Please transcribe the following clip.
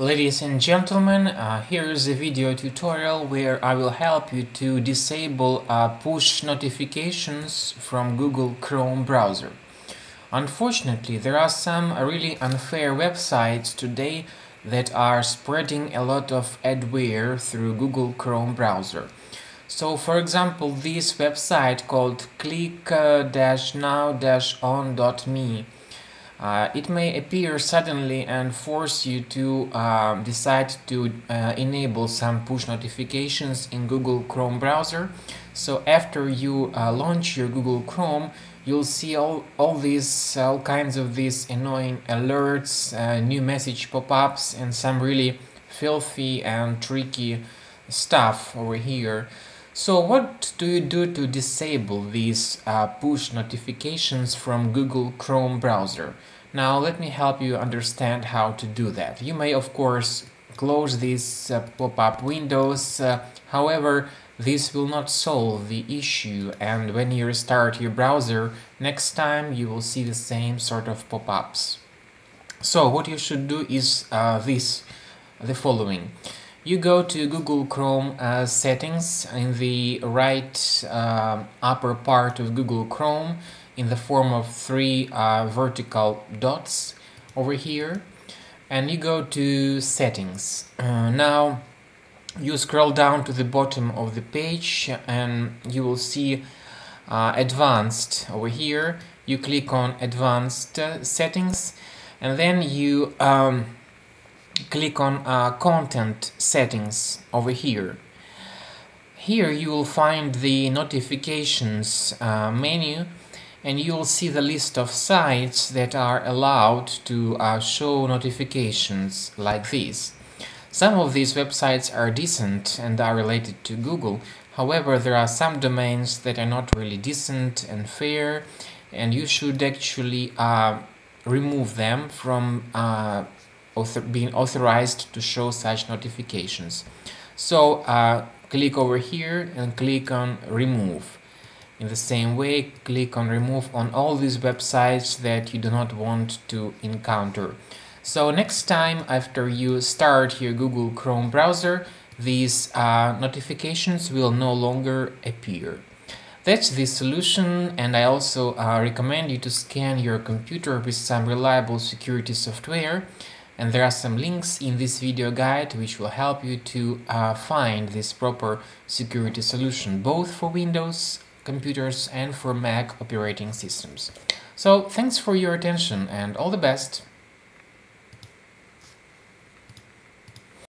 Ladies and gentlemen, here is a video tutorial where I will help you to disable push notifications from Google Chrome browser. Unfortunately, there are some really unfair websites today that are spreading a lot of adware through Google Chrome browser. So, for example, this website called click-now-on.me. It may appear suddenly and force you to decide to enable some push notifications in Google Chrome browser. So after you launch your Google Chrome, you'll see all kinds of these annoying alerts, new message pop-ups, and some really filthy and tricky stuff over here. So what do you do to disable these push notifications from Google Chrome browser? Now let me help you understand how to do that. You may of course close these pop-up windows, however this will not solve the issue, and when you restart your browser next time you will see the same sort of pop-ups. So what you should do is the following. You go to Google Chrome settings in the right upper part of Google Chrome in the form of three vertical dots over here, and you go to settings. Now you scroll down to the bottom of the page and you will see advanced over here. You click on advanced settings and then you click on content settings over here. Here you will find the notifications menu, and you will see the list of sites that are allowed to show notifications like this. Some of these websites are decent and are related to Google, however there are some domains that are not really decent and fair, and you should actually remove them from being authorized to show such notifications. So click over here and click on remove. In the same way, click on remove on all these websites that you do not want to encounter. So next time after you start your Google Chrome browser, these notifications will no longer appear. That's the solution, and I also recommend you to scan your computer with some reliable security software. And there are some links in this video guide which will help you to find this proper security solution, both for Windows computers and for Mac operating systems. So thanks for your attention and all the best!